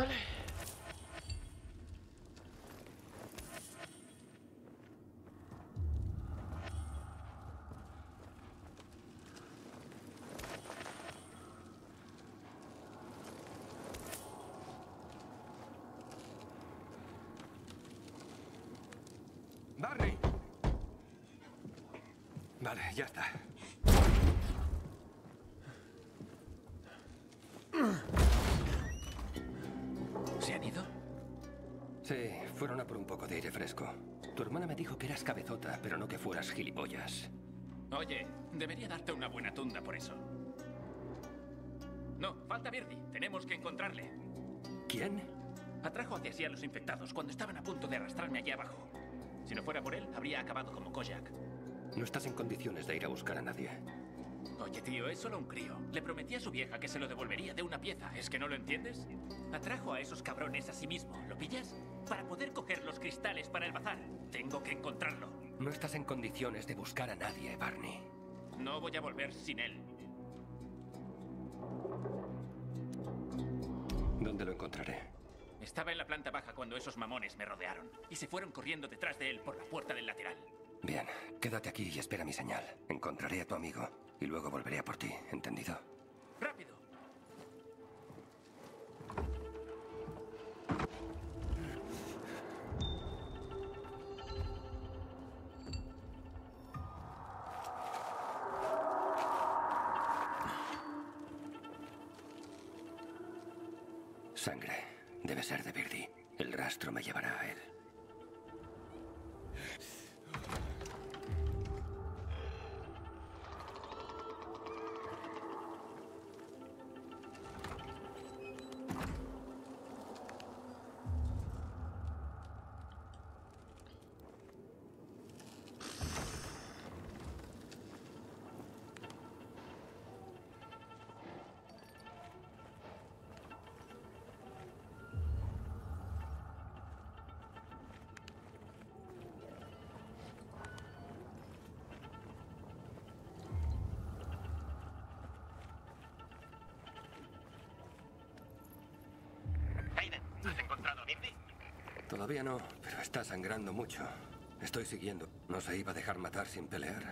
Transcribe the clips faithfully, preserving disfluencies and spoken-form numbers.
Vale. Barney. Vale, ya está. ¿Se han ido? Sí, fueron a por un poco de aire fresco. Tu hermana me dijo que eras cabezota, pero no que fueras gilipollas. Oye, debería darte una buena tunda por eso. No, falta Birdie. Tenemos que encontrarle. ¿Quién? Atrajo hacia sí a los infectados cuando estaban a punto de arrastrarme allí abajo. Si no fuera por él, habría acabado como Kojak. No estás en condiciones de ir a buscar a nadie. Oye, tío, es solo un crío. Le prometí a su vieja que se lo devolvería de una pieza. ¿Es que no lo entiendes? Atrajo a esos cabrones a sí mismo. ¿Lo pillas? Para poder coger los cristales para el bazar. Tengo que encontrarlo. No estás en condiciones de buscar a nadie, Barney. No voy a volver sin él. ¿Dónde lo encontraré? Estaba en la planta baja cuando esos mamones me rodearon y se fueron corriendo detrás de él por la puerta del lateral. Bien, quédate aquí y espera mi señal. Encontraré a tu amigo y luego volveré a por ti, ¿entendido? ¡Rápido! Sangre. Debe ser de Birdie. El rastro me llevará a él. Todavía no, pero está sangrando mucho. Estoy siguiendo. No se iba a dejar matar sin pelear.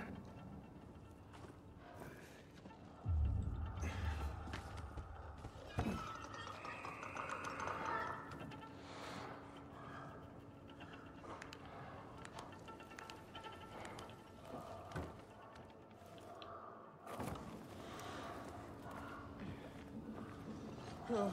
Oh.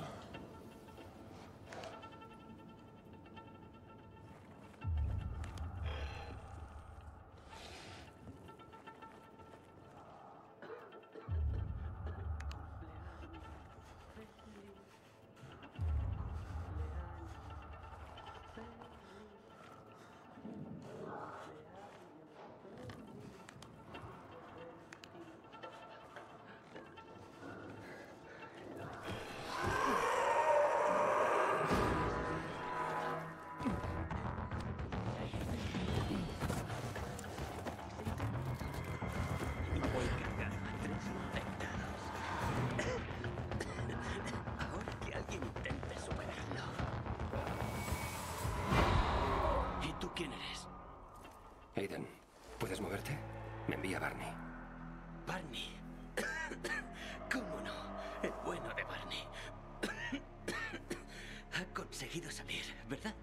¿Quién eres? Aiden, ¿puedes moverte? Me envía Barney. ¿Barney? ¿Cómo no? El bueno de Barney. Ha conseguido salir, ¿verdad?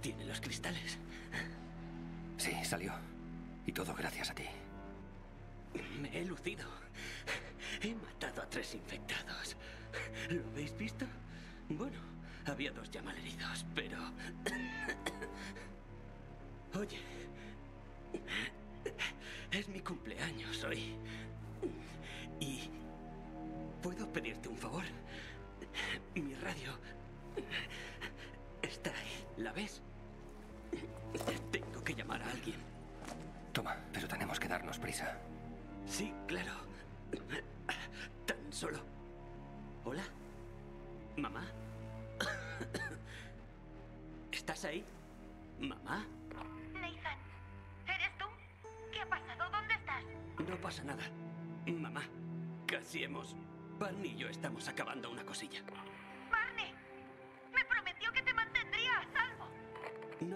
¿Tiene los cristales? Sí, salió. Y todo gracias a ti. Me he lucido. He matado a tres infectados. ¿Lo habéis visto? Bueno, había dos ya malheridos, pero... Oye, es mi cumpleaños hoy y puedo pedirte un favor. Mi radio está ahí, ¿la ves? Tengo que llamar a alguien. Toma, pero tenemos que darnos prisa. Sí, claro. Tan solo... ¿Hola? ¿Mamá? ¿Estás ahí? ¿Mamá? Nathan, ¿eres tú? ¿Qué ha pasado? ¿Dónde estás? No pasa nada. Mamá, casi hemos... Barney y yo estamos acabando una cosilla. ¡Barney!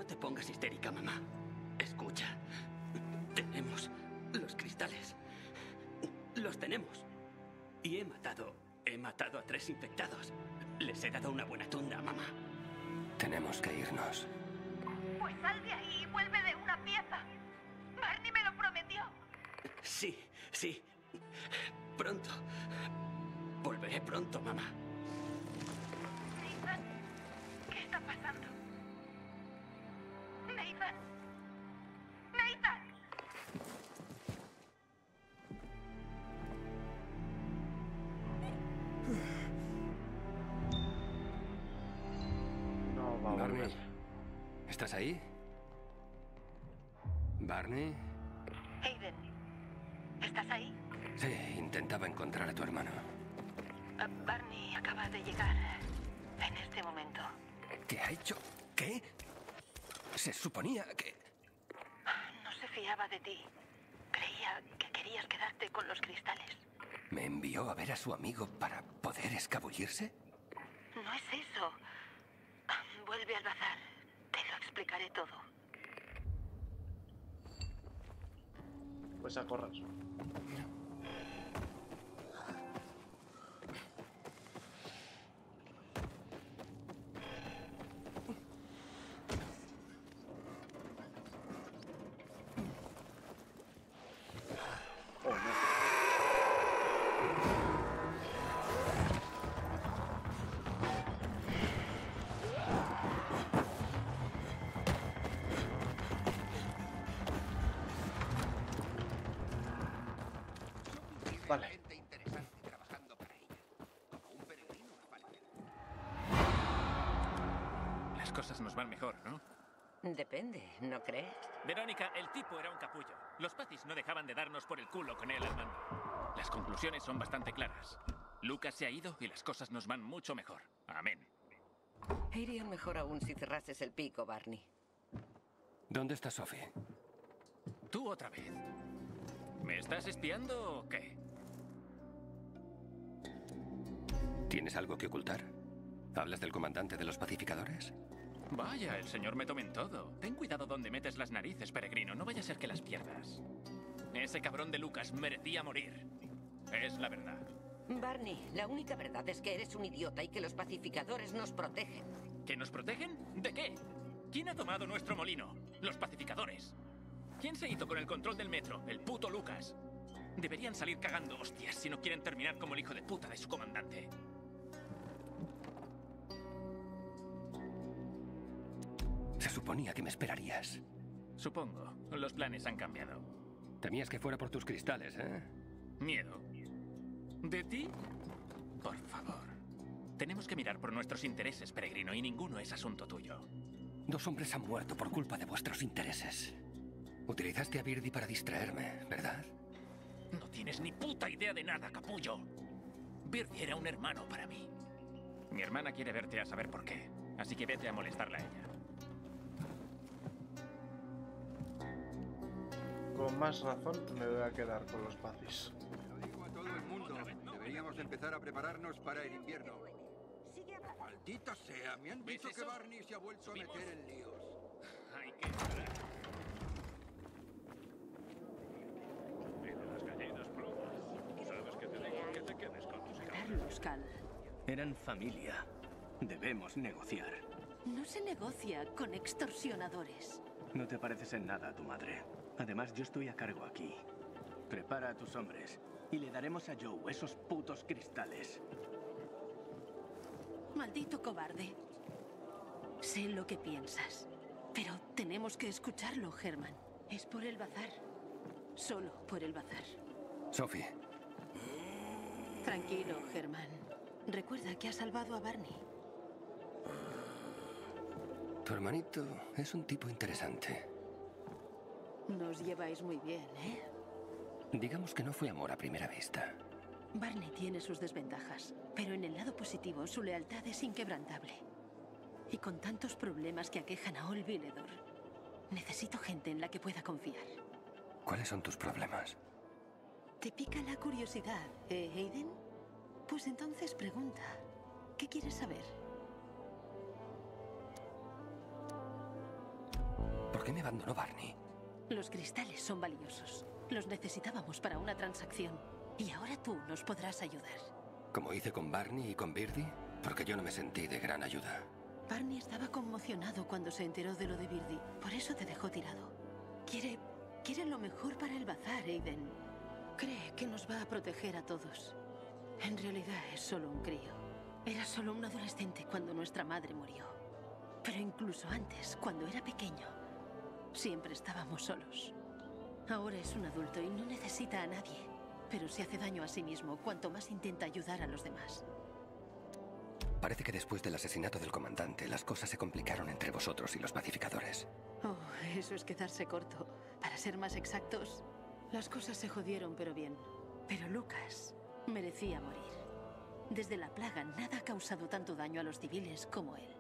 No te pongas histérica, mamá. Escucha. Tenemos los cristales. Los tenemos. Y he matado... He matado a tres infectados. Les he dado una buena tunda, mamá. Tenemos que irnos. Pues sal de ahí y vuelve de una pieza. Barney me lo prometió. Sí, sí. Pronto. Volveré pronto, mamá. Nathan, ¿qué está pasando? Nathan. Nathan. No, va a Barney, volver. ¿Estás ahí? Barney. Hayden, ¿estás ahí? Sí, intentaba encontrar a tu hermano. Uh, Barney acaba de llegar en este momento. ¿Qué ha hecho? ¿Qué? Se suponía que... No se fiaba de ti. Creía que querías quedarte con los cristales. ¿Me envió a ver a su amigo para poder escabullirse? No es eso. Vuelve al bazar. Te lo explicaré todo. Pues a correr. Depende, ¿no crees? Verónica, el tipo era un capullo. Los pacis no dejaban de darnos por el culo con él al mando. Las conclusiones son bastante claras. Lucas se ha ido y las cosas nos van mucho mejor. Amén. Irían mejor aún si cerrases el pico, Barney. ¿Dónde está Sophie? Tú otra vez. ¿Me estás espiando o qué? ¿Tienes algo que ocultar? ¿Hablas del comandante de los pacificadores? Vaya, el señor me tome en todo. Ten cuidado donde metes las narices, peregrino. No vaya a ser que las pierdas. Ese cabrón de Lucas merecía morir. Es la verdad. Barney, la única verdad es que eres un idiota y que los pacificadores nos protegen. ¿Que nos protegen? ¿De qué? ¿Quién ha tomado nuestro molino? Los pacificadores. ¿Quién se hizo con el control del metro? El puto Lucas. Deberían salir cagando hostias si no quieren terminar como el hijo de puta de su comandante. Se suponía que me esperarías. Supongo. Los planes han cambiado. Temías que fuera por tus cristales, ¿eh? Miedo. ¿De ti? Por favor. Tenemos que mirar por nuestros intereses, peregrino, y ninguno es asunto tuyo. Dos hombres han muerto por culpa de vuestros intereses. Utilizaste a Birdie para distraerme, ¿verdad? No tienes ni puta idea de nada, capullo. Birdie era un hermano para mí. Mi hermana quiere verte a saber por qué, así que vete a molestarla a ella. Con más razón me voy a quedar con los pacis. Lo digo a todo el mundo. Deberíamos empezar a prepararnos para el invierno. Maldita sea, me han dicho que Barney se ha vuelto a meter en líos. Hay que parar. Mira las gallinas plumas. Sabes que te digo que te quedes con tus cabras. Eran familia. Debemos negociar. No se negocia con extorsionadores. No te pareces en nada a tu madre. Además, yo estoy a cargo aquí. Prepara a tus hombres y le daremos a Joe esos putos cristales. Maldito cobarde. Sé lo que piensas, pero tenemos que escucharlo, Herman. Es por el bazar. Solo por el bazar. Sophie. Tranquilo, Herman. Recuerda que has salvado a Barney. Tu hermanito es un tipo interesante. Nos lleváis muy bien, ¿eh? Digamos que no fue amor a primera vista. Barney tiene sus desventajas, pero en el lado positivo su lealtad es inquebrantable. Y con tantos problemas que aquejan a Olvinedor, necesito gente en la que pueda confiar. ¿Cuáles son tus problemas? ¿Te pica la curiosidad, eh, Hayden? Pues entonces pregunta, ¿qué quieres saber? abandonó Barney? Los cristales son valiosos. Los necesitábamos para una transacción. Y ahora tú nos podrás ayudar. ¿Como hice con Barney y con Birdie? Porque yo no me sentí de gran ayuda. Barney estaba conmocionado cuando se enteró de lo de Birdie. Por eso te dejó tirado. Quiere... quiere lo mejor para el bazar, Aiden. Cree que nos va a proteger a todos. En realidad es solo un crío. Era solo un adolescente cuando nuestra madre murió. Pero incluso antes, cuando era pequeño, siempre estábamos solos. Ahora es un adulto y no necesita a nadie. Pero se hace daño a sí mismo cuanto más intenta ayudar a los demás. Parece que después del asesinato del comandante, las cosas se complicaron entre vosotros y los pacificadores. Oh, eso es quedarse corto. Para ser más exactos, las cosas se jodieron, pero bien. Pero Lucas merecía morir. Desde la plaga, nada ha causado tanto daño a los civiles como él.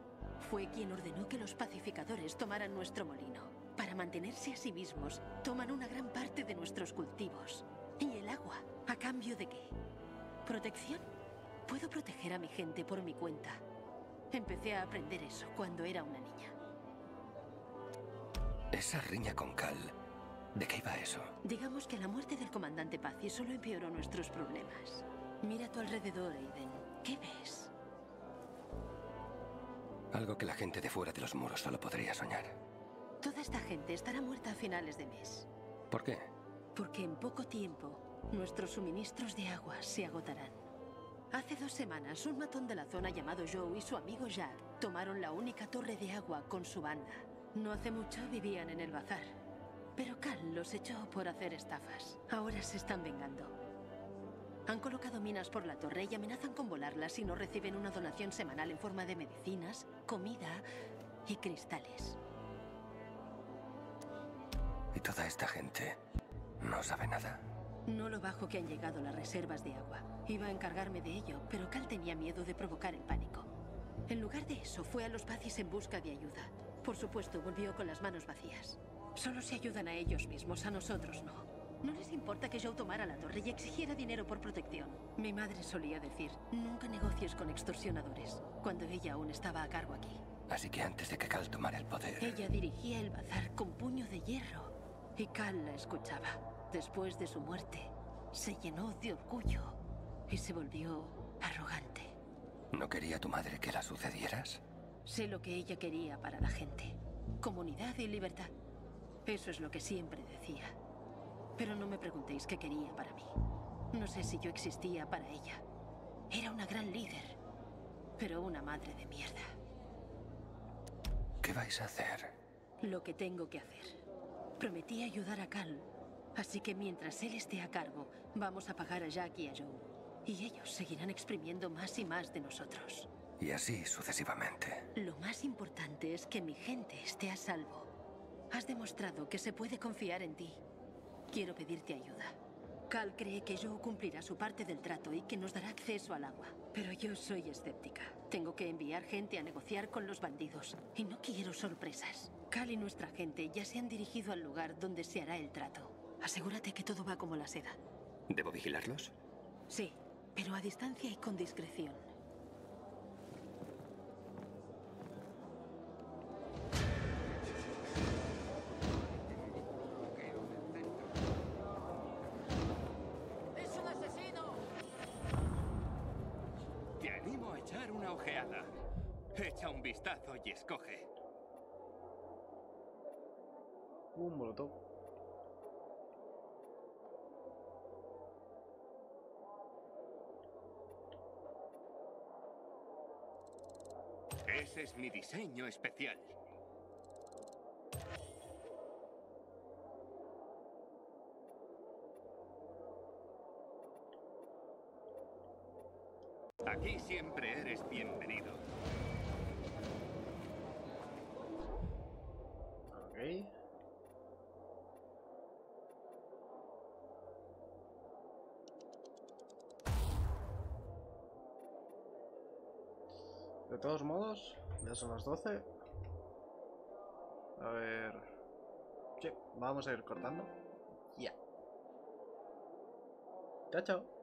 Fue quien ordenó que los pacificadores tomaran nuestro molino. Para mantenerse a sí mismos, toman una gran parte de nuestros cultivos. ¿Y el agua? ¿A cambio de qué? ¿Protección? Puedo proteger a mi gente por mi cuenta. Empecé a aprender eso cuando era una niña. Esa riña con Cal, ¿de qué iba eso? Digamos que la muerte del comandante Pazzi solo empeoró nuestros problemas. Mira a tu alrededor, Aiden. ¿Qué ves? Algo que la gente de fuera de los muros solo podría soñar. Toda esta gente estará muerta a finales de mes. ¿Por qué? Porque en poco tiempo nuestros suministros de agua se agotarán. Hace dos semanas, un matón de la zona llamado Joe y su amigo Jack tomaron la única torre de agua con su banda. No hace mucho vivían en el bazar, pero Cal los echó por hacer estafas. Ahora se están vengando. Han colocado minas por la torre y amenazan con volarlas si no reciben una donación semanal en forma de medicinas, comida y cristales. ¿Y toda esta gente no sabe nada? No lo bajo que han llegado las reservas de agua. Iba a encargarme de ello, pero Cal tenía miedo de provocar el pánico. En lugar de eso, fue a los Pazis en busca de ayuda. Por supuesto, volvió con las manos vacías. Solo se ayudan a ellos mismos, a nosotros no. No les importa que Joe tomara la torre y exigiera dinero por protección. Mi madre solía decir, nunca negocies con extorsionadores, cuando ella aún estaba a cargo aquí. Así que antes de que Cal tomara el poder... Ella dirigía el bazar con puño de hierro y Cal la escuchaba. Después de su muerte, se llenó de orgullo y se volvió arrogante. ¿No quería tu madre que la sucedieras? Sé lo que ella quería para la gente. Comunidad y libertad. Eso es lo que siempre decía. Pero no me preguntéis qué quería para mí. No sé si yo existía para ella. Era una gran líder, pero una madre de mierda. ¿Qué vais a hacer? Lo que tengo que hacer. Prometí ayudar a Cal. Así que mientras él esté a cargo, vamos a pagar a Jack y a Joe. Y ellos seguirán exprimiendo más y más de nosotros. Y así sucesivamente. Lo más importante es que mi gente esté a salvo. Has demostrado que se puede confiar en ti. Quiero pedirte ayuda. Cal cree que Joe cumplirá su parte del trato y que nos dará acceso al agua. Pero yo soy escéptica. Tengo que enviar gente a negociar con los bandidos. Y no quiero sorpresas. Cal y nuestra gente ya se han dirigido al lugar donde se hará el trato. Asegúrate que todo va como la seda. ¿Debo vigilarlos? Sí, pero a distancia y con discreción. ¡Es un asesino! Te animo a echar una ojeada. Echa un vistazo y escoge. Un molotov. Ese es mi diseño especial. Aquí siempre eres bienvenido. Ok. De todos modos, ya son las doce. A ver... Sí, vamos a ir cortando. Ya. Yeah. Chao, chao.